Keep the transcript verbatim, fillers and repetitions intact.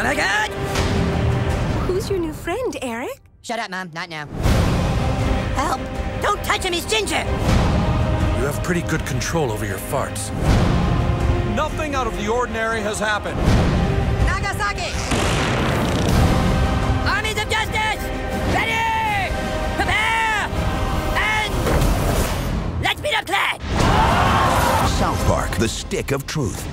Oh my God! Who's your new friend, Eric? Shut up, Mom. Not now. Help! Don't touch him, he's ginger! You have pretty good control over your farts. Nothing out of the ordinary has happened. Nagasaki! Armies of Justice! Ready! Prepare! And let's beat up Clay! South Park, the stick of truth.